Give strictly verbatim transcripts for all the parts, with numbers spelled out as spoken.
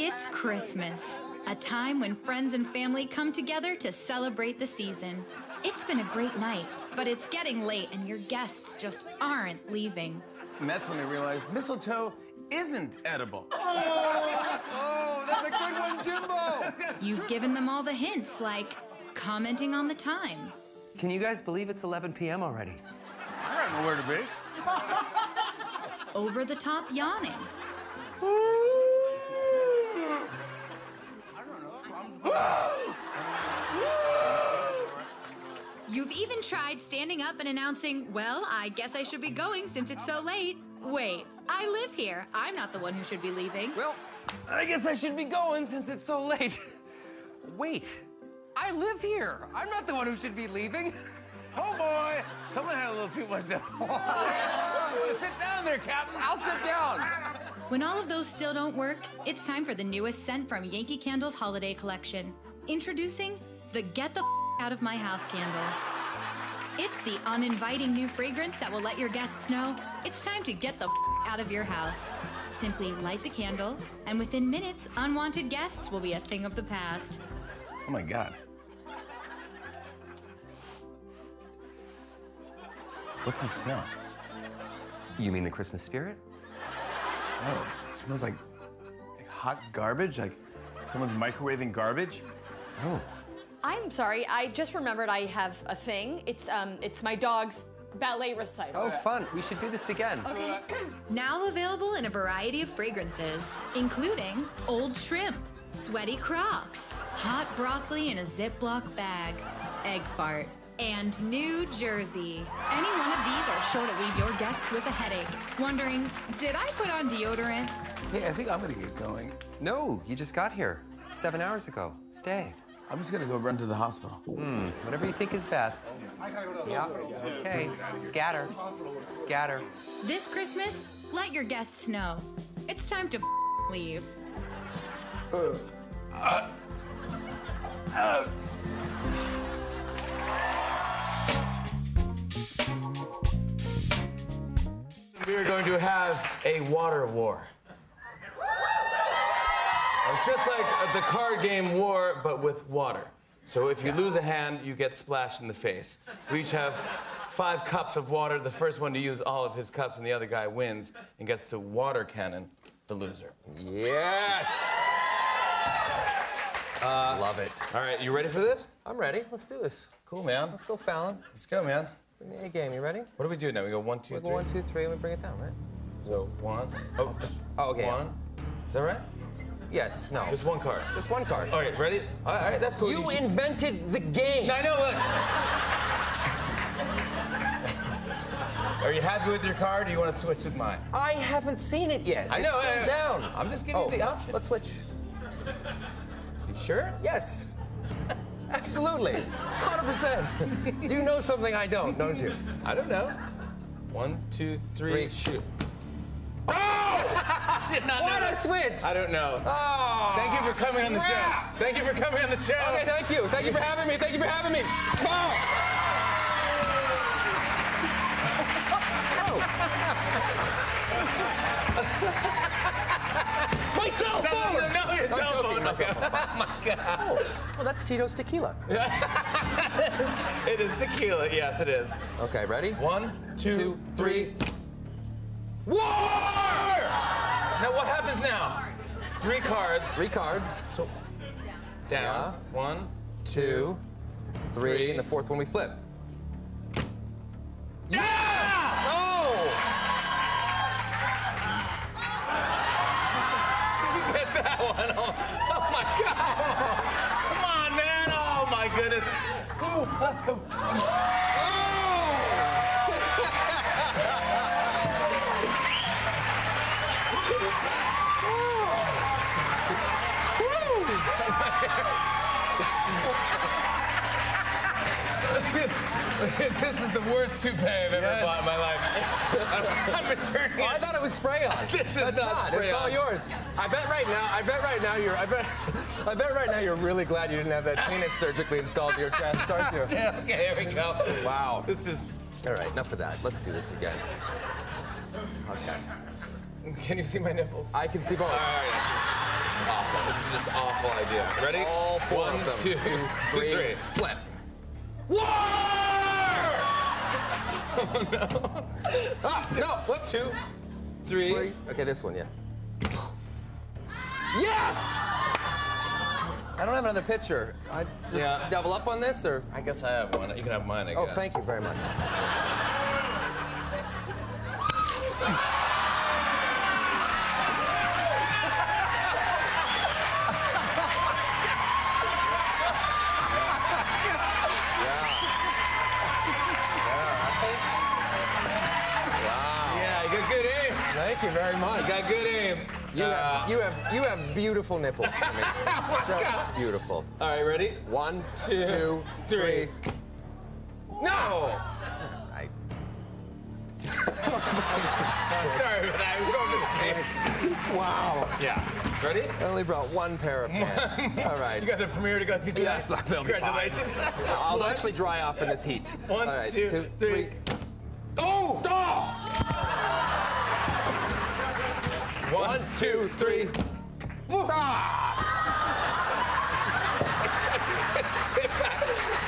It's Christmas, a time when friends and family come together to celebrate the season. It's been a great night, but it's getting late and your guests just aren't leaving. And that's when I realized mistletoe isn't edible. Oh, oh that's a good one, Jimbo! You've given them all the hints, like commenting on the time. Can you guys believe it's eleven p m already? I don't know where to be. Over-the-top yawning. I don't know. You've even tried standing up and announcing, well, I guess I should be going since it's so late. Wait, I live here. I'm not the one who should be leaving. Well, I guess I should be going since it's so late. Wait, I live here. I'm not the one who should be leaving. Oh, boy! Someone had a little too much to hold. Sit down there, Captain. I'll sit down. When all of those still don't work, it's time for the newest scent from Yankee Candles Holiday Collection. Introducing the Get the Out of My House candle. It's the uninviting new fragrance that will let your guests know it's time to get the out of your house. Simply light the candle, and within minutes, unwanted guests will be a thing of the past. Oh, my God. What's it smell? You mean the Christmas spirit? Oh, it smells like, like hot garbage, like someone's microwaving garbage. Oh. I'm sorry, I just remembered I have a thing. It's um, it's my dog's ballet recital. Oh, fun. We should do this again. Okay. Now available in a variety of fragrances, including old shrimp, sweaty crocs, hot broccoli in a Ziploc bag, egg fart. And New Jersey. Any one of these are sure to leave your guests with a headache, wondering, did I put on deodorant? Hey, I think I'm gonna get going. No, you just got here, seven hours ago. Stay. I'm just gonna go run to the hospital. Hmm, whatever you think is best. I gotta go to the yeah. hospital. Yeah. Okay, scatter, scatter. This Christmas, let your guests know. It's time to leave. Uh, uh, uh. We are going to have a water war. It's just like the card game war, but with water. So if you lose a hand, you get splashed in the face. We each have five cups of water. The first one to use all of his cups and the other guy wins and gets to water cannon the loser. Yes! Uh, Love it. All right, you ready for this? I'm ready. Let's do this. Cool, man. Let's go, Fallon. Let's go, man. Bring the A game, you ready? What do we do now? We go one, two, we go three. One, two, three, and we bring it down, right? So one. Oh, just oh, okay. One. Is that right? Yes, no. Just one card. Just one card. All right, ready? All right, all right that's cool. You, you should... invented the game. I know, look. Are you happy with your card or do you want to switch with mine? I haven't seen it yet. I know. It's still I know. down. I'm just giving oh, you the option. Let's switch. You sure? Yes. Absolutely. one hundred percent. You know something I don't, don't you? I don't know. One, two, three, three. Shoot. Oh! I did not what know a that. switch! I don't know. Oh! Thank you for coming on the show. Thank you for coming on the show. Okay, thank you. Thank you for having me. Thank you for having me. Oh! My cell phone! No, no, no, your cell phone. My God. Oh, well, that's Tito's tequila. It is tequila. Yes, it is. Okay, ready? One, two, two three. War! Now, what happens now? Three cards. Three cards. So down. down. Yeah. One, two, three. three. And the fourth one we flip. Yeah! Yes! Oh! Did you get that one? Oh. Oh my God! Come on, man! Oh my goodness! Ooh. Ooh. This is the worst toupee I've ever yes. bought in my life. I'm returning. Well, I thought it was spray on. This is That's not, not spray it's on. It's all yours. I bet right now. I bet right now you're. I bet. I bet right now you're really glad you didn't have that penis surgically installed in your chest, aren't you? Okay, here we go. Wow. This is... All right, enough of that. Let's do this again. Okay. Can you see my nipples? I can see both. All right. It's awful. This is this awful idea. Ready? All four One, of them. Two, two, three, three. Flip. War! Oh no. Ah, no. Flip. Two, three. Three. Okay, this one, yeah. Yes! I don't have another picture. I just yeah. double up on this, or? I guess I have one. You can have mine, I guess. Oh, thank you very much. Yeah. Yeah. Yeah. Wow. Yeah, you got good aim. Thank you very much. You got good aim. You, uh, have, you have you have beautiful nipples. I mean, oh my God. Beautiful. All right, ready? One, two, two three. three. No! I... Sorry, but I was going to the pants. Wow. Yeah. Ready? I only brought one pair of pants. All right. You got the premiere to go to tonight? Yes, I'll be Congratulations. I'll one. actually dry off in this heat. One, All right, two, two, three. three. Oh! Oh! One, two, three. Ah!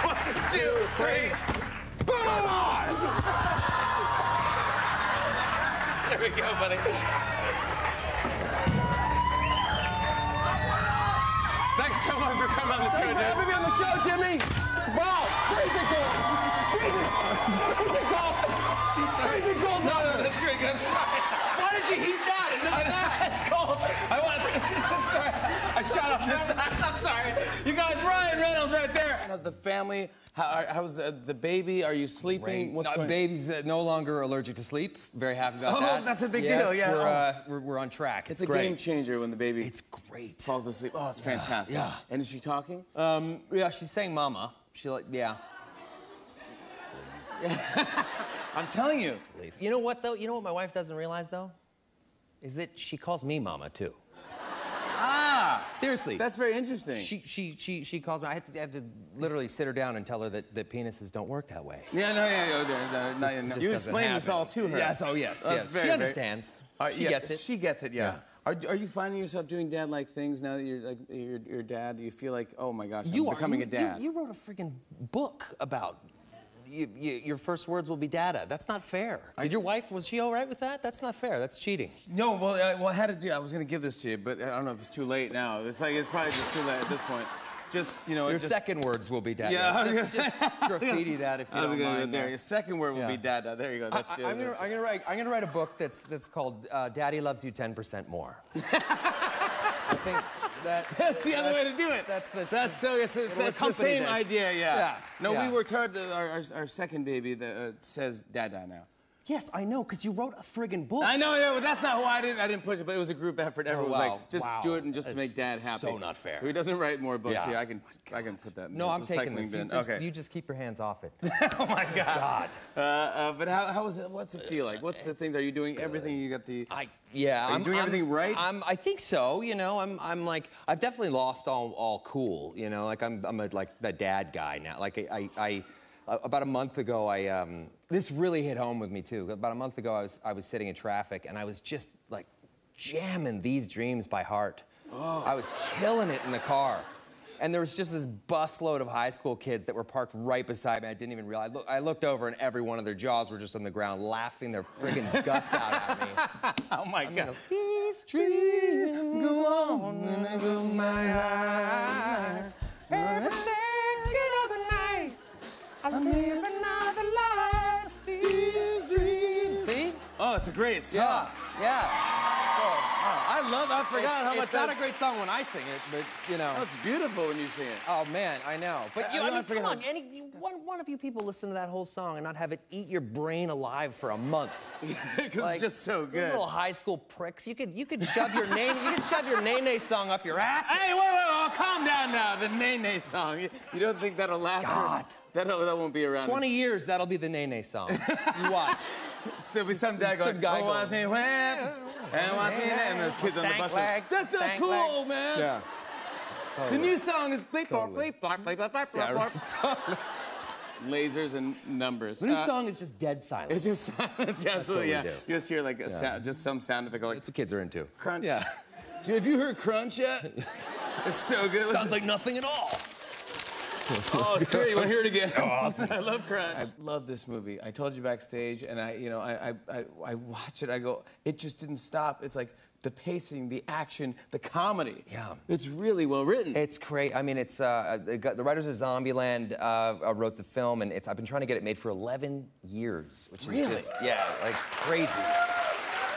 One, two, three. Boom! There we go, buddy. Thanks so much for coming on the show, Jimmy. Thanks for having me on the show, Jimmy. Wow! Crazy goal! Crazy goal! Crazy goal! No, no, that's really good. Why did you heat that? That's cold. I want to. Sorry. I shot off this. I'm sorry. You guys, Ryan Reynolds right there. How's the family? How, how's the, the baby? Are you sleeping? What's no, going? Baby's uh, no longer allergic to sleep. Very happy about oh, that. Oh, that's a big yes, deal. Yeah. We're, uh, we're, we're on track. It's, it's a great. game changer when the baby. It's great. Falls asleep. Oh, it's yeah, fantastic. Yeah. And is she talking? Um. Yeah. She's saying "mama." She like yeah. I'm telling you. Please. You know what though? You know what my wife doesn't realize though? Is that she calls me mama too? Ah, seriously. That's very interesting. She she she she calls me. I had to, I had to literally sit her down and tell her that, that penises don't work that way. Yeah, no, yeah, yeah. yeah, yeah, yeah no, no. You explained this all to her. Yes, oh yes, oh, yes. Very, she understands. Very... Uh, she yeah, gets it. She gets it. Yeah. yeah. Are, are you finding yourself doing dad-like things now that you're like your your dad? Do you feel like oh my gosh, I'm you becoming are, you, a dad? You, you wrote a freaking book about. You, you, your first words will be data. That's not fair. I, your wife, was she all right with that? That's not fair. That's cheating. No, well, I, well, I had to do. I was going to give this to you, but I don't know if it's too late now. It's like it's probably just too late at this point. Just you know, your just, second words will be data. Yeah, just, just graffiti that if you I was don't mind. Go there. Your second word will yeah. be data. There you go. That's I, I, I'm going to write. I'm going to write a book that's that's called uh, "Daddy Loves You ten percent More." I think that, that's the other that's, way to do it. That's the, that's so it's, it's, that's the same this. idea, yeah. yeah. No, yeah. we worked hard. Our, our, our second baby that uh, says "dada" now. Yes, I know, because you wrote a friggin' book. I know, I know, but that's not why I didn't. I didn't push it, but it was a group effort. Everyone oh, wow. was like, just wow. do it and just to make Dad happy. So not fair. So he doesn't write more books. Yeah, here. I can, I can put that. in No, the I'm taking this. You just, okay. you just keep your hands off it. Oh my gosh. God. Uh, uh, but how, how is it? What's it feel like? What's it's the things? Are you doing good. everything? You got the. I, Yeah, Are you I'm doing I'm, everything right. I'm, I think so. You know, I'm. I'm like. I've definitely lost all. All cool. You know, like I'm. I'm a, like the dad guy now. Like I. I, I about a month ago, I. Um, this really hit home with me too. About a month ago, I was. I was sitting in traffic, and I was just like, jamming These Dreams by heart. Oh. I was killing it in the car, and there was just this busload of high school kids that were parked right beside me. I didn't even realize. I, look, I looked over, and every one of their jaws were just on the ground, laughing their friggin' guts out at me. Oh my I'm God. These dreams go on and they go my eyes. Every second of the night, I live another life. These dreams. See? Oh, it's a great song. Yeah. yeah. I love. I forgot it's, how much. It's that... not a great song when I sing it, but you know. Oh, it's beautiful when you sing it. Oh man, I know. But you, I, I, I mean, come on, any you, one one of you people listen to that whole song and not have it eat your brain alive for a month. Because like, it's just so good. These little high school pricks. You could you could shove your name. You could shove your Nene song up your ass. Hey, wait, wait, wait! Calm down now. The Nene song. You, you don't think that'll last? God. For... That'll, that won't be around. Twenty in... years. That'll be the Nene song. You watch. So be some dad some guy oh, going. Going And, yeah, yeah, and those kids on the bus. Leg, That's so cool, leg. man. Yeah. Totally. The new song is bleep, totally. bleep, bleep, bleep, bleep, bleep, yeah, bleep, bleep. Lasers and numbers. The new uh, song is just dead silence. It's just silence. That's what yeah. we do. You just hear like a yeah. sound, just some sound effect. Like, that's what kids are into. Crunch. Yeah. Dude, have you heard crunch yet? It's so good. Sounds Listen. like nothing at all. Oh, it's great. You want to hear it again? So awesome. I love Crunch. I love this movie. I told you backstage, and I, you know, I, I, I watch it. I go, it just didn't stop. It's like the pacing, the action, the comedy. Yeah. It's really well written. It's great. I mean, it's uh, it got, the writers of Zombieland uh, wrote the film, and it's I've been trying to get it made for eleven years, which really? is just yeah, like crazy.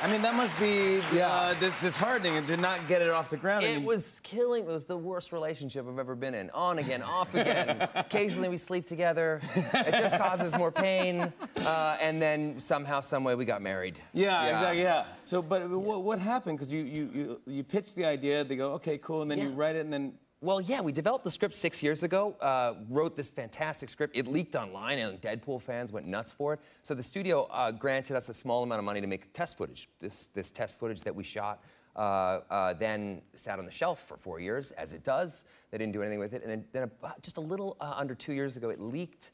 I mean, that must be yeah. uh, dis disheartening and did not get it off the ground. It I mean, was killing. It was the worst relationship I've ever been in. On again, off again. Occasionally we sleep together. It just causes more pain. Uh, and then somehow, some way, we got married. Yeah, yeah. exactly. Yeah. So, but yeah. What, what happened? Because you you you you pitched the idea. They go, okay, cool, and then yeah. you write it, and then. Well, yeah, we developed the script six years ago, uh, wrote this fantastic script. It leaked online, and Deadpool fans went nuts for it. So the studio uh, granted us a small amount of money to make test footage. This, this test footage that we shot uh, uh, then sat on the shelf for four years, as it does. They didn't do anything with it. And then, then about just a little uh, under two years ago, it leaked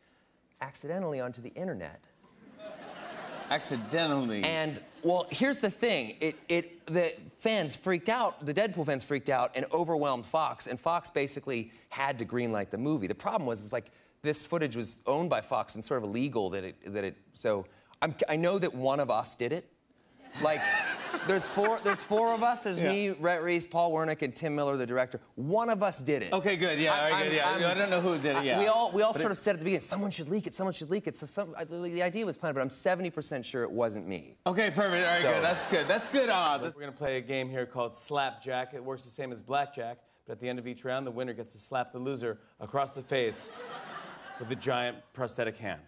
accidentally onto the internet. Accidentally. And, well, here's the thing. It, it, the fans freaked out, the Deadpool fans freaked out and overwhelmed Fox, and Fox basically had to greenlight the movie. The problem was, is like, this footage was owned by Fox and sort of illegal that it, that it, so, I'm, I know that one of us did it. Like, there's four, there's four of us. There's yeah. me, Rhett Reese, Paul Wernick, and Tim Miller, the director. One of us did it. Okay, good, yeah, I, good, yeah. I don't know who did it, yeah. I, we all, we all sort it, of said at the beginning, someone should leak it, someone should leak it. So some, I, the, the idea was planned, but I'm seventy percent sure it wasn't me. Okay, perfect, all right, so, good, that's good. That's good odds. Uh, We're gonna play a game here called Slapjack. It works the same as blackjack, but at the end of each round, the winner gets to slap the loser across the face with a giant prosthetic hand.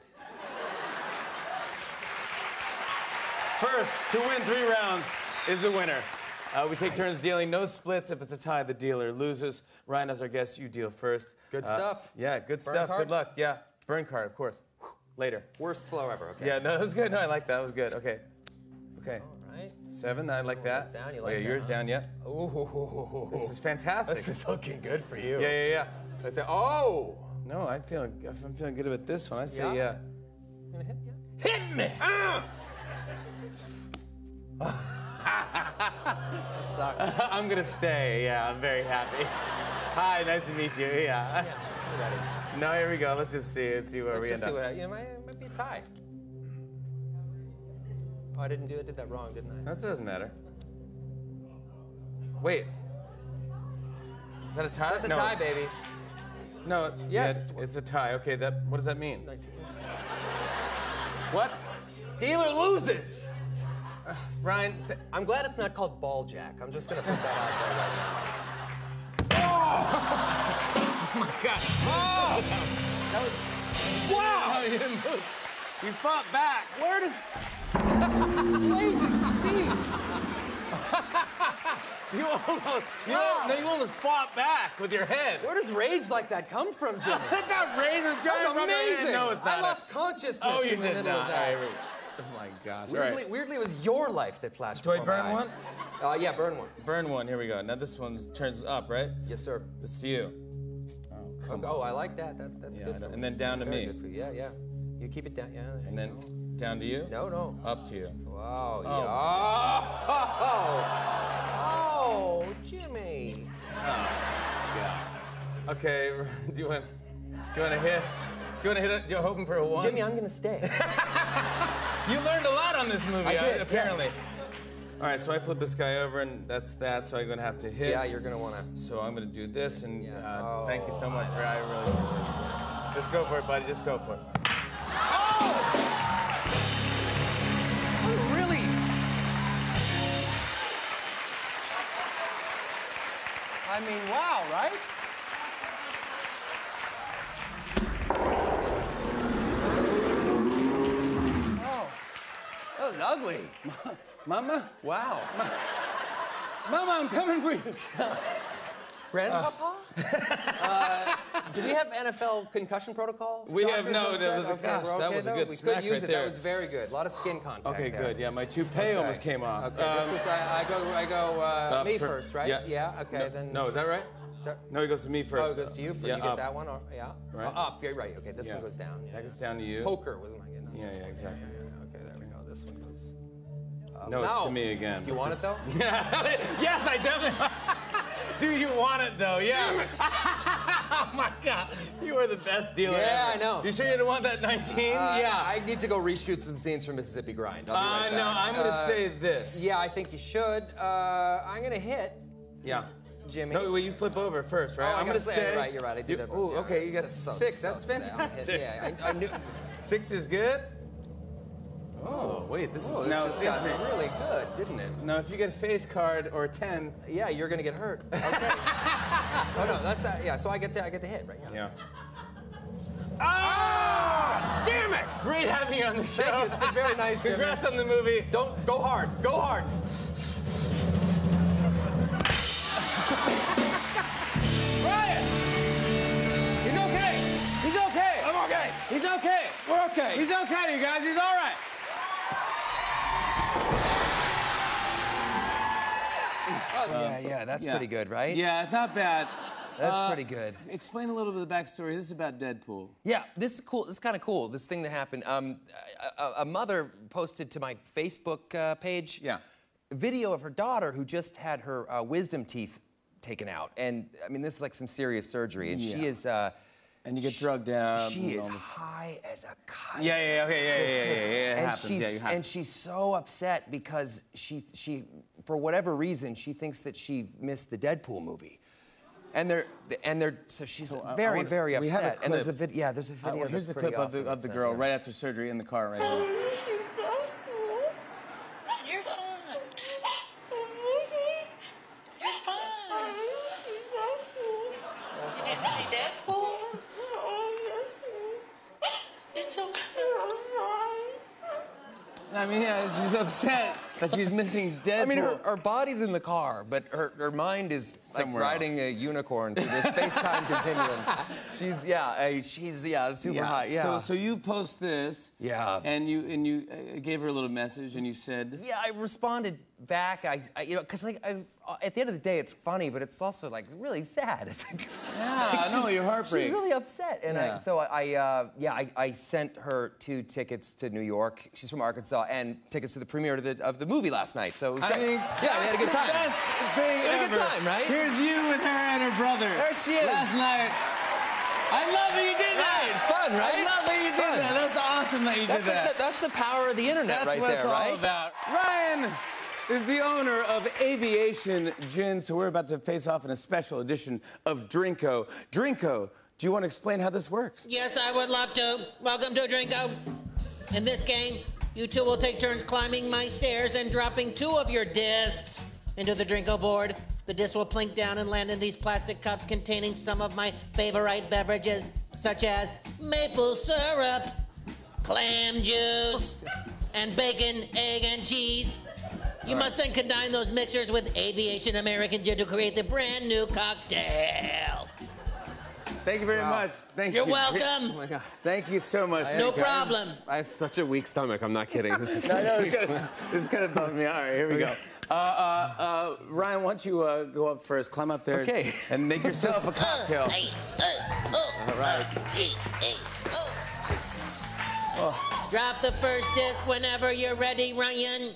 First to win three rounds is the winner. Uh, we take nice. turns dealing. No splits. If it's a tie, the dealer loses. Ryan, as our guest, you deal first. Good uh, stuff. Yeah, good Burn stuff. Card? Good luck. Yeah, Burn card, of course. Whew. Later. Worst flow ever. Okay. Yeah, no, that was good. No, I like that. That was good. Okay. Okay. All right. Seven. I like that. Down. You like oh, yeah, that, yours huh? down. Yep. Yeah. Ooh. This is fantastic. This is looking good for you. Yeah, yeah, yeah. I say, oh. No, I'm feeling. I'm feeling good about this one. I say, yeah. yeah. I'm gonna hit you. Hit me. Ah! Sucks. I'm gonna stay. Yeah, I'm very happy. Hi, nice to meet you. Yeah. yeah no, here we go. Let's just see. Let's see where Let's we just end see up. What I, you know, it might be a tie. Oh, I didn't do it. Did that wrong, didn't I? That doesn't matter. Wait. Is that a tie? That's a no. tie, baby. No. Yes. Yeah, it's a tie. Okay. That. What does that mean? What? Dealer loses. Uh, Ryan, I'm glad it's not called ball jack. I'm just gonna put that out there right now. Oh! Oh my God! Oh! That was... Wow! How you didn't move. You fought back. Where does? Blazing speed. you almost, you wow. almost, you almost fought back with your head. Where does rage like that come from, Jimmy? that rage is giant. That's amazing. No, it's not. I lost consciousness. Oh, you in the did middle not. Of that. All right, oh my gosh. Weirdly, right. weirdly, it was your life that flashed before my eyes. Do I burn one? Uh, yeah, burn one. Burn one, here we go. Now this one turns up, right? Yes, sir. This to you. Oh, come oh, on. Oh, I like that. that that's yeah, good for me. And then down that's to me. Good for you. Yeah, yeah. You keep it down. Yeah. And then go. down to you? No, no. Up to you. Wow. Oh, yeah. oh. oh Jimmy. Oh, God. Okay, do you want, do you want to hit? Do you want to hit it? You're hoping for a one? Jimmy, I'm going to stay. You learned a lot on this movie, I did, apparently. Yes. All right, so I flip this guy over, and that's that, so I'm going to have to hit. Yeah, you're going to want to. So I'm going to do this, and yeah. uh, oh, thank you so much for I really appreciate this. Just go for it, buddy. Just go for it. Oh! Oh really? I mean, wow, right? Ugly. Mama? Wow. Ma Mama, I'm coming for you. Grandpapa? Uh, do we have N F L concussion protocol? We Doctors have no. That was, okay, gosh, okay, that was a good we smack could use right it. There. That was very good. A lot of skin contact. Okay, there. good. Yeah, my toupee okay. almost came off. Okay, um, this was, I, I go, I go uh, uh, me for, first, right? Yeah. yeah okay, no, then. No, is that right? That, no, it goes to me first. Oh, it goes to you first. Yeah, you get up. that one? Or, yeah. Right. Uh, up. You're yeah, right. Okay, this yeah. one goes down. Yeah, that goes down to you. Poker was my getting. Yeah, yeah, exactly. This one goes. Uh, no, no, it's to me again. Do you want this... it though? Yeah. Yes, I definitely. Do you want it, though? Yeah. Oh, my God. You are the best dealer yeah, ever. Yeah, I know. You sure you don't want that nineteen? Uh, yeah. I need to go reshoot some scenes from Mississippi Grind. I'll be right uh, no, back. I'm going to uh, say this. Yeah, I think you should. Uh, I'm going to hit. Yeah. Jimmy. No, well, you flip over first, right? Oh, I'm going to say. You're right, you're right. I did that. Oh, okay. You got so, six. So, That's so fantastic. Yeah, I, I knew. Six is good? Oh, wait, this oh, is now it's got really good, didn't it? Now, if you get a face card or a ten, yeah, you're gonna get hurt. Okay. oh no, that's not, yeah. So I get to I get to hit right now. Yeah. Ah! Oh, damn it! Great having you on the show. Thank you. It's been very nice. Congrats on the movie. Don't go hard. Go hard. Ryan, he's okay. He's okay. I'm okay. He's okay. We're okay. He's okay, you guys. He's all right. Yeah, yeah, that's yeah. pretty good, right? Yeah, it's not bad. That's uh, pretty good. Explain a little bit of the backstory. This is about Deadpool. Yeah, this is cool. This is kind of cool, this thing that happened. Um, a, a mother posted to my Facebook uh, page yeah. a video of her daughter who just had her uh, wisdom teeth taken out. And, I mean, this is like some serious surgery. And yeah. she is... Uh, and you get she, drugged down. She is almost... high as a kite. Yeah, yeah, okay, yeah, yeah, yeah, yeah, yeah. It and happens. Yeah, it happens. And she's so upset because she, she, for whatever reason, she thinks that she missed the Deadpool movie, and they're, and they're, so she's so, uh, very, wanna, very upset. We have a clip. And there's a video. Yeah, there's a video. Uh, well, here's the clip awesome of the of the girl yeah. right after surgery in the car right here. I mean, yeah, she's upset that she's missing Deadpool. I mean, her, her body's in the car, but her, her mind is somewhere like riding else. a unicorn through this space-time continuum. She's yeah, uh, she's yeah, super yeah, hot. Yeah. So, so you post this. Yeah. And you and you uh, gave her a little message, and you said. Yeah, I responded back. I, I you know, because like I, at the end of the day, it's funny, but it's also like really sad. It's like, yeah, like no, your heart breaks. She's really upset, and yeah. I, so I uh, yeah, I, I sent her two tickets to New York. She's from Arkansas, and tickets to the premiere of the of the movie last night, so it was I great. Mean, yeah, we had a good time. Best thing we had ever. a good time, right? Here's you with her and her brother. There she is. Last night. I love that you did that. Right. Fun, right? I love that you did Fun. that. That's awesome that you that's did that. The, that's the power of the internet that's right there, right? That's what it's all about. Ryan is the owner of Aviation Gin, so we're about to face off in a special edition of Drinko. Drinko, do you want to explain how this works? Yes, I would love to. Welcome to Drinko. In this game, you two will take turns climbing my stairs and dropping two of your discs into the Drinko board. The discs will plink down and land in these plastic cups containing some of my favorite beverages, such as maple syrup, clam juice, and bacon, egg, and cheese. You must then combine those mixers with Aviation American Gin to create the brand new cocktail. Thank you very wow. much. Thank You're you. You're welcome. Oh my God. Thank you so much. I no problem. I have such a weak stomach. I'm not kidding. This is no, no, it's kind of bumming me. All right, here we okay. go. Uh, uh, uh, Ryan, why don't you uh, go up first? Climb up there okay. and make yourself a cocktail. All right. Oh. Drop the first disc whenever you're ready, Ryan.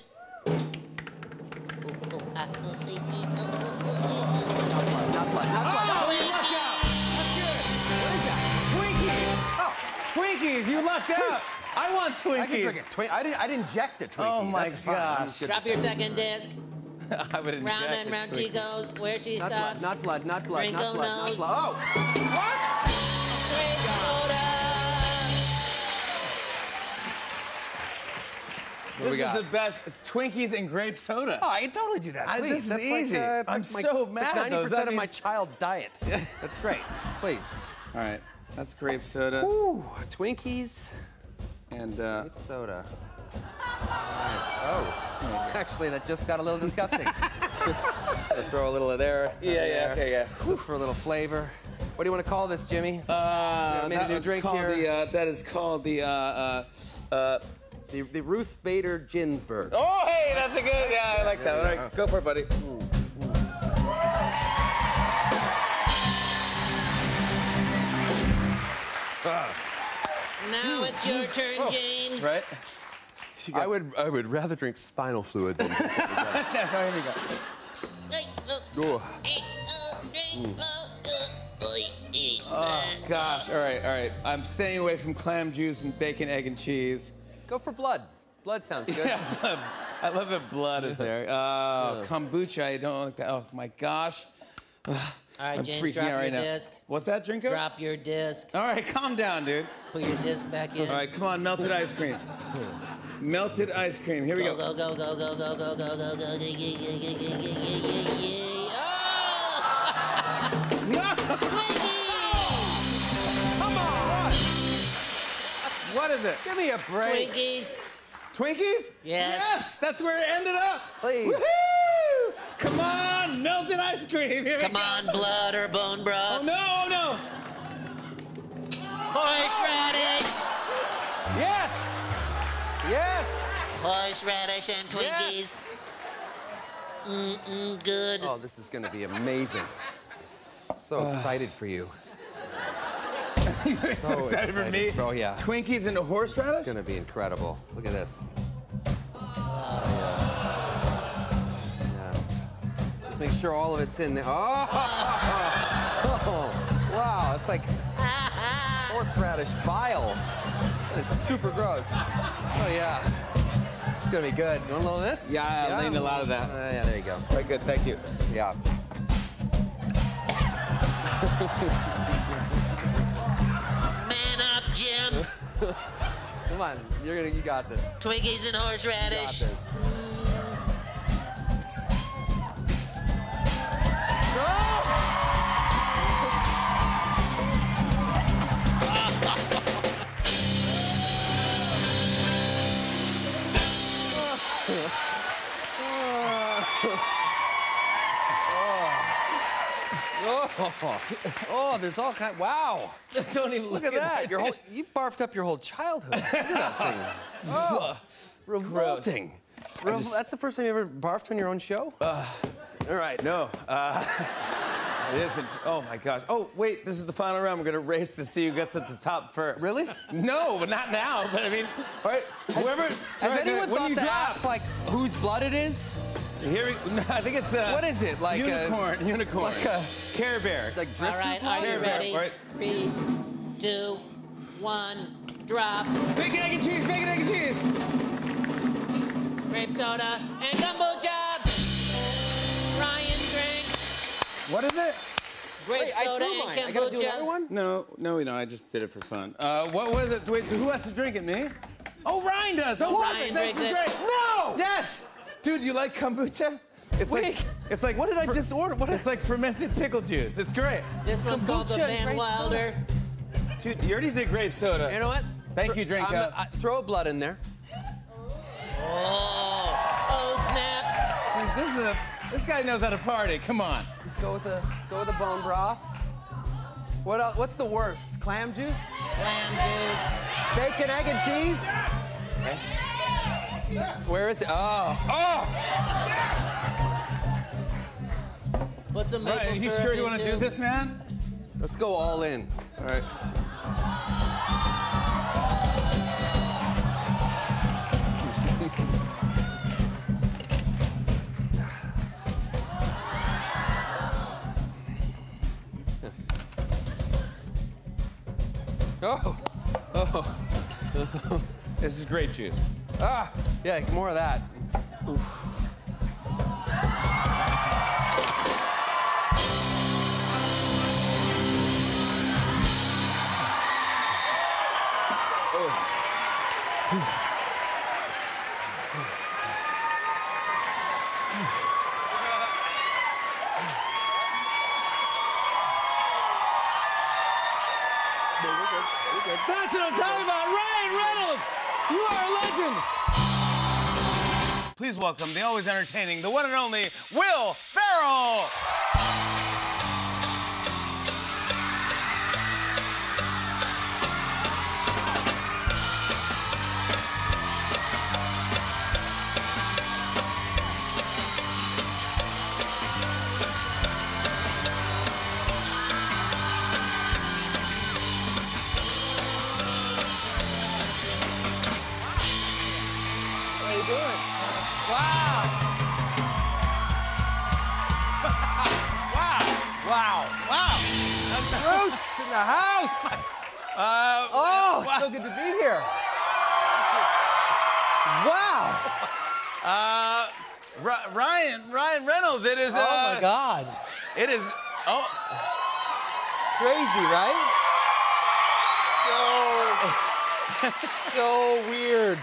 Twinkies, you lucked out. I want Twinkies. I can drink a Twinkie. I didn't, I didn't inject a Twinkie. Oh my That's gosh. Fine. Drop your second disc. I would inject Round and round she goes, where she not stops. Blood, not blood, not blood, Drinko not blood, knows. not blood. Oh! What? Drink soda. This is got? the best. It's Twinkies and grape soda. Oh, I can totally do that. I, this That's is like, easy. Uh, I'm like, so mad at those. ninety percent of mean... my child's diet. That's great. Please. All right. That's grape soda. Ooh, Twinkies. And, uh... grape soda. Oh. oh. Actually, that just got a little disgusting. Throw a little of there. Yeah, yeah, there. okay, yeah. Just for a little flavor. What do you want to call this, Jimmy? Uh, that, a drink here. The, uh that is called the, uh, uh, uh... The, the Ruth Bader Ginsburg. Oh, hey, that's a good... Yeah, I like that. All right, go for it, buddy. Ooh. Uh. Now mm. it's your turn, oh. James. Right? Got... I would I would rather drink spinal fluid than... Here we go. Hey, oh. Oh. Hey, oh. Mm. Oh, gosh. All right, all right. I'm staying away from clam juice and bacon, egg, and cheese. Go for blood. Blood sounds good. Yeah, blood. I love that blood is there. Oh, kombucha. I don't like that. Oh, my gosh. All right, I'm James, freaking drop out right your now. Disc. What's that, Drinko? Drop your disc. All right, calm down, dude. Put your disc back in. All right, come on, melted ice cream. Melted ice cream. Here we go. Go, go, go, go, go, go, go, go, go, go, go, go, go, go, go, what is it? Give me a break. Twinkies. Twinkies? Yes. Yes, that's where it ended up. Please. Woohoo! Come on, melted ice cream. Here Come on, blood or bone broth. Oh, no, no. Horseradish. Yes. Yes. Horseradish and Twinkies. Mm-mm, yes. Good. Oh, this is going to be amazing. I'm so uh. excited for you. You're so, so excited, excited for me. Oh, yeah. Twinkies and a horseradish? It's gonna be incredible. Look at this. Oh, yeah. Yeah. Just make sure all of it's in there. Oh! Oh. Wow, it's like horseradish bile. It's super gross. Oh, yeah. It's gonna be good. You want a little of this? Yeah, yeah. I'm leaning a lot of that. Uh, yeah, there you go. Very good, thank you. Yeah. Come on, you're gonna, you got this. Twinkies and horseradish. You got this. Oh, oh, there's all kind. Wow! Don't even look, look at, at that. that. Your whole, you barfed up your whole childhood. Look at that thing. Oh, revolting. Rev just... That's the first time you ever barfed on your own show. Uh, all right, no, uh, it isn't. Oh my gosh. Oh wait, this is the final round. We're gonna race to see who gets at the top first. Really? No, but not now. But I mean, all right. Whoever. Has, has right, anyone thought to drop? ask like whose blood it is? Here, we, no, I think it's a... What is it? Like unicorn, a... Unicorn, unicorn. Like a... Care Bear. Like All right, are you ready? Bear, right? Three, two, one, drop. Bacon, egg, and cheese, bacon, egg, and cheese. Grape soda and kombucha. Ryan's drink. What is it? Grape Wait, soda I and kombucha. I gotta do another one? No, no, no, I just did it for fun. Uh, what was it? Wait, so who has to drink it, me? Oh, Ryan does. Oh, Ryan drinks it. Great. No! Yes! Dude, you like kombucha? It's Wait, like it's like what did I just order? What it's like fermented pickle juice. It's great. This one's kombucha called the Van Wilder. Soda. Dude, you already did grape soda. You know what? Thank Th you, Drinko. I, throw blood in there. Oh, oh snap! See, this is a this guy knows how to party. Come on. Let's go with the let's go with the bone broth. What else? What's the worst? Clam juice? Clam juice. Bacon, egg, and cheese. Okay. Where is it? Oh. Oh! What's a maple syrup? Are you sure you want to do this, man? Let's go all in. All right. Oh. Oh. This is grape juice. Ah, yeah, more of that. Oof. That's what I'm talking about, Ryan Reynolds! You are a legend! Please welcome the always entertaining, the one and only Will Ferrell! Wow! Wow. Wow. Roots in the house. Uh, oh, wow. It's so good to be here. This is... Wow. Uh, Ryan, Ryan Reynolds, it is... Uh, oh, my God. It is... Oh. Crazy, right? So... so weird.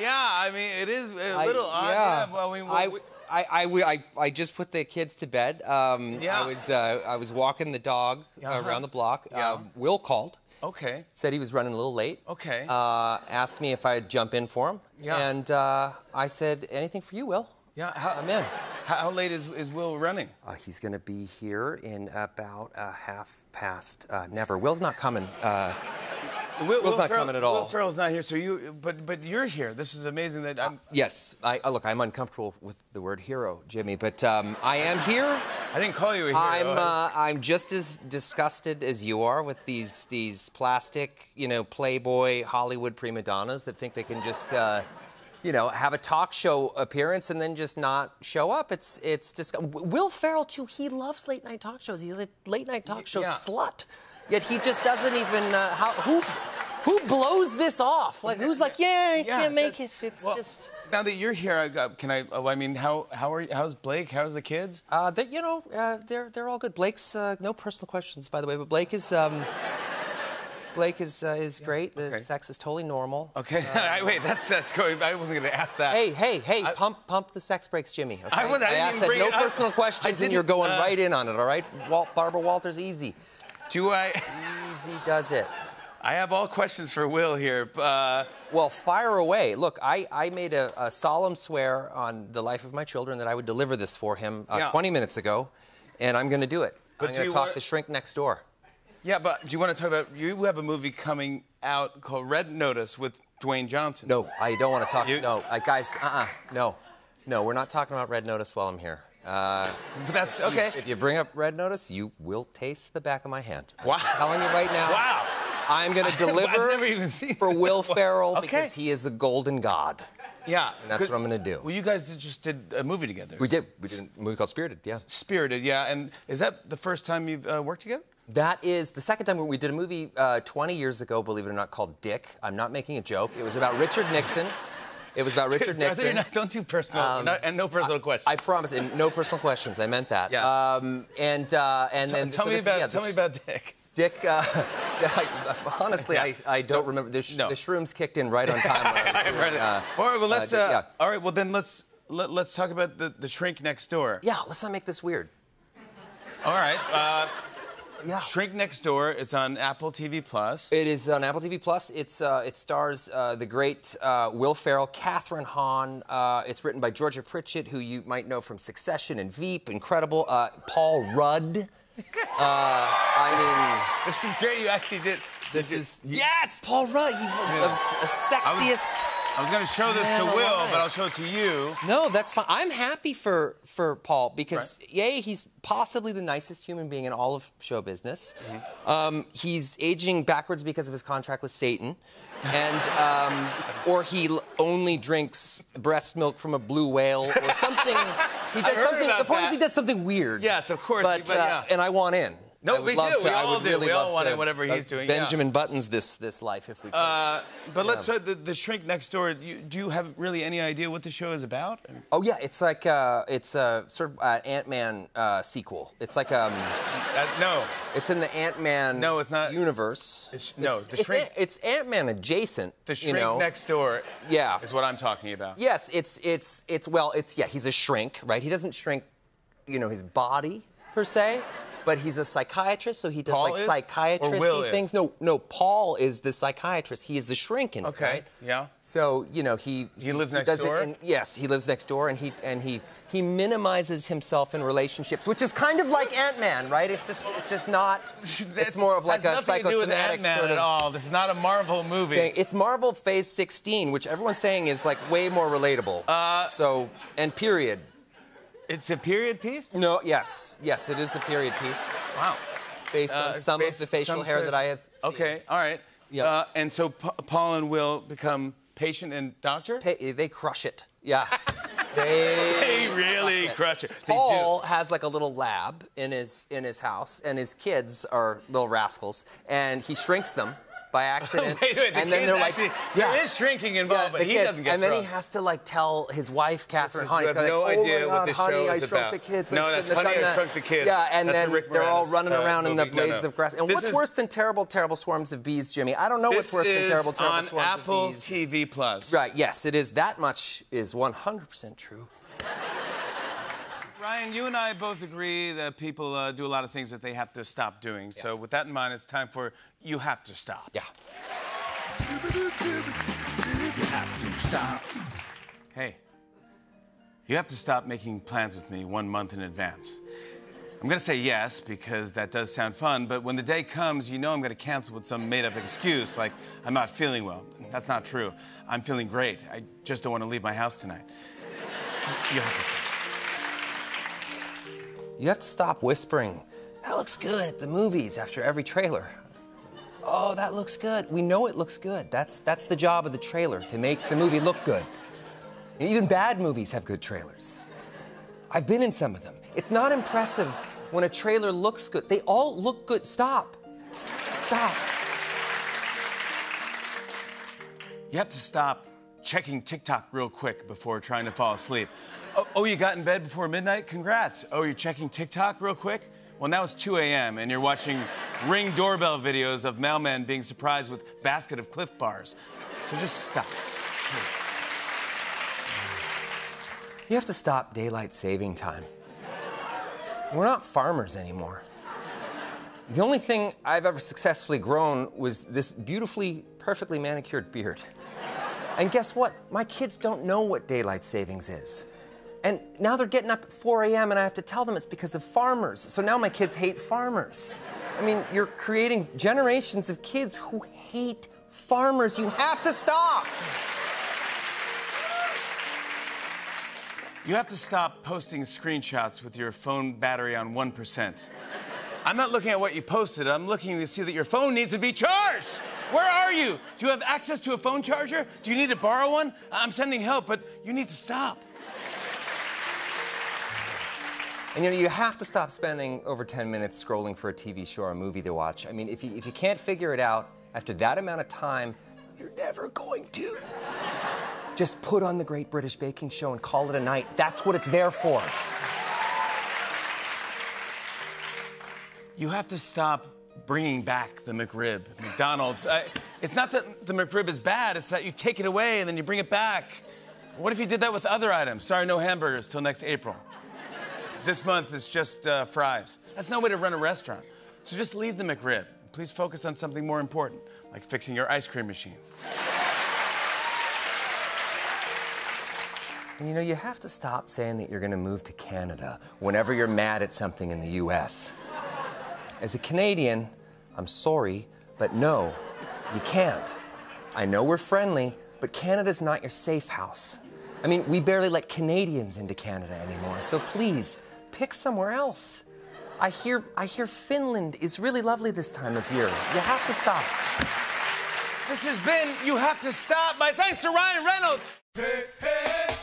Yeah, I mean, it is a I, little odd. Yeah. Yeah, well, we, we, I, we... I, I, I, I just put the kids to bed. Um, yeah. I was, uh, I was walking the dog uh-huh. around the block. Yeah. Um, Will called. Okay. Said he was running a little late. Okay. Uh, asked me if I'd jump in for him. Yeah. And uh, I said, anything for you, Will. Yeah. How, I'm in. How late is, is Will running? Uh, he's going to be here in about uh, half past uh, never. Will's not coming. Uh, Will, Will's Will not Ferrell, coming at all. Will Ferrell's not here, so you, but but you're here. This is amazing that I'm... Uh, yes, I, uh, look, I'm uncomfortable with the word hero, Jimmy, but um, I am here. I didn't call you a hero. I'm, uh, I'm just as disgusted as you are with these, these plastic, you know, Playboy Hollywood prima donnas that think they can just, uh, you know, have a talk show appearance and then just not show up. It's, it's disgusting. Will Ferrell, too, he loves late-night talk shows. He's a late-night talk show yeah. slut. Yet he just doesn't even. Uh, how, who, who blows this off? Like who's like, yeah, I yeah, can't make it. It's well, just. Now that you're here, I got, can I? Oh, I mean, how how are you, how's Blake? How's the kids? Uh, that you know, uh, they're they're all good. Blake's uh, no personal questions, by the way, but Blake is um, Blake is uh, is yeah, great. The okay. sex is totally normal. Okay, uh, wait, that's that's going. I wasn't going to ask that. Hey, hey, hey, I, pump pump the sex breaks, Jimmy. Okay? I, was, I, I asked that, no it, personal I, questions, I and you're going uh, right in on it. All right, Walt, Barbara Walters, easy. Do I... Easy does it. I have all questions for Will here. Uh... Well, fire away. Look, I, I made a, a solemn swear on the life of my children that I would deliver this for him uh, yeah. twenty minutes ago, and I'm going to do it. But I'm going to talk wanna... to Shrink Next Door. Yeah, but do you want to talk about... You have a movie coming out called Red Notice with Dwayne Johnson. No, I don't want to talk... You... No, I, guys, uh-uh, no. No, we're not talking about Red Notice while I'm here. Uh, That's okay. If you, if you bring up Red Notice, you will taste the back of my hand. Wow. I'm just telling you right now. Wow. I'm going to deliver I've never even seen for Will Ferrell okay. because he is a golden god. Yeah. And that's what I'm going to do. Well, you guys just did a movie together. We did. We did a movie called Spirited, yeah. Spirited, yeah. And is that the first time you've uh, worked together? That is the second time. We did a movie uh, twenty years ago, believe it or not, called Dick. I'm not making a joke. It was about Richard Nixon. It was about Richard Nixon. Not, don't do personal, um, not, and no personal I, questions. I promise, and no personal questions. I meant that. Yes. Um, and uh, and then tell, so me, this, about, yeah, tell this, me about Dick. Dick, uh, I, honestly, yeah. I, I don't no, remember. The, sh no. the shrooms kicked in right on time. When I was doing, right. uh, all right, well let's. Uh, uh, yeah. All right, well then let's let, let's talk about the the Shrink Next Door. Yeah, let's not make this weird. All right. Uh, Yeah. Shrink Next Door. It's on Apple T V Plus. It is on Apple T V Plus. It's uh, it stars uh, the great uh, Will Ferrell, Catherine Hahn. Uh, it's written by Georgia Pritchett, who you might know from Succession and Veep. Incredible. Uh, Paul Rudd. uh, I mean, this is great. You actually did. This, this is you, yes, Paul Rudd. He yeah. the, the sexiest. I was, was going to show this to Will, alive. But I'll show it to you. No, that's fine. I'm happy for for Paul because right. yay, he's possibly the nicest human being in all of show business. Mm-hmm. um, he's aging backwards because of his contract with Satan, and um, or he only drinks breast milk from a blue whale or something. He does something. The point that. is he does something weird. Yes, of course. But, but uh, yeah. and I want in. No, we do. We all do. We all want it, whatever he's doing. Benjamin Buttons this this life, if we can. Uh, but let's start the, the Shrink Next Door. You, do you have really any idea what the show is about? Oh yeah, it's like uh, it's a sort of uh, Ant-Man uh, sequel. It's like um. Uh, no. It's in the Ant-Man. No, it's not. Universe. It's, no, it's, the Shrink. It's, it's Ant-Man adjacent. The Shrink you know? Next Door. Yeah. Is what I'm talking about. Yes, it's it's it's well, it's yeah. He's a shrink, right? He doesn't shrink, you know, his body per se. But he's a psychiatrist, so he does Paul like psychiatrist-y things. Is? No, no, Paul is the psychiatrist. He is the shrink in okay. it, right? Yeah. So, you know, he He, he lives he next does door? It and, yes, he lives next door and he and he he minimizes himself in relationships, which is kind of like Ant-Man, right? It's just it's just not it's more of like a psychosomatic sort of at all. This is not a Marvel movie. Thing. It's Marvel Phase sixteen, which everyone's saying is like way more relatable. Uh, so and period. It's a period piece? No, yes. Yes, it is a period piece. Wow. Based uh, on some based of the facial hair that I have seen. Okay, all right. Yeah. Uh, and so P Paul and Will become patient and doctor? Pa they crush it, yeah. They, they really crush it. Paul has like a little lab in his in his house, and his kids are little rascals, and he shrinks them by accident. wait, wait, the and then they're actually, like, yeah. there is shrinking involved, yeah, but he kids. doesn't get And thrown. Then he has to like tell his wife, Catherine Hahn. You have no like, idea oh God, what this honey, show is I about. The kids. No, that's Honey, I Shrunk the Kids. Yeah, and that's then they're Moranis, all running uh, around movie. in the blades no, no. of grass. And this what's is, worse than terrible, terrible swarms of bees, Jimmy? I don't know what's worse than terrible, terrible swarms of bees. This is on Apple T V Plus. Right, yes, it is. That much is one hundred percent true. Ryan, you and I both agree that people uh, do a lot of things that they have to stop doing. Yeah. So with that in mind, it's time for You Have to Stop. Yeah. You have to stop. Hey, you have to stop making plans with me one month in advance. I'm going to say yes, because that does sound fun, but when the day comes, you know I'm going to cancel with some made-up excuse, like I'm not feeling well. That's not true. I'm feeling great. I just don't want to leave my house tonight. You have to stop. You have to stop whispering, that looks good at the movies after every trailer. Oh, that looks good. We know it looks good. That's, that's the job of the trailer, to make the movie look good. And even bad movies have good trailers. I've been in some of them. It's not impressive when a trailer looks good. They all look good. Stop. Stop. You have to stop checking TikTok real quick before trying to fall asleep. Oh, oh, you got in bed before midnight? Congrats. Oh, you're checking TikTok real quick? Well, now it's two A M and you're watching Ring doorbell videos of mailmen being surprised with a basket of Cliff Bars. So just stop. Please. You have to stop daylight saving time. We're not farmers anymore. The only thing I've ever successfully grown was this beautifully, perfectly manicured beard. And guess what? My kids don't know what daylight savings is. And now they're getting up at four A M and I have to tell them it's because of farmers. So now my kids hate farmers. I mean, you're creating generations of kids who hate farmers. You have to stop. You have to stop posting screenshots with your phone battery on one percent. I'm not looking at what you posted. I'm looking to see that your phone needs to be charged. Where are you? Do you have access to a phone charger? Do you need to borrow one? I'm sending help, but you need to stop. And, you know, you have to stop spending over ten minutes scrolling for a T V show or a movie to watch. I mean, if you, if you can't figure it out after that amount of time, you're never going to. Just put on the Great British Baking Show and call it a night. That's what it's there for. You have to stop bringing back the McRib, McDonald's. I, it's not that the McRib is bad, it's that you take it away and then you bring it back. What if you did that with other items? Sorry, no hamburgers till next April. This month it's just uh, fries. That's no way to run a restaurant. So just leave the McRib. Please focus on something more important, like fixing your ice cream machines. And you know, you have to stop saying that you're gonna move to Canada whenever you're mad at something in the U S As a Canadian, I'm sorry, but no, you can't. I know we're friendly, but Canada's not your safe house. I mean, we barely let Canadians into Canada anymore, so please, pick somewhere else. I hear, I hear Finland is really lovely this time of year. You have to stop. This has been You Have to Stop. My thanks to Ryan Reynolds. Hey, hey, hey.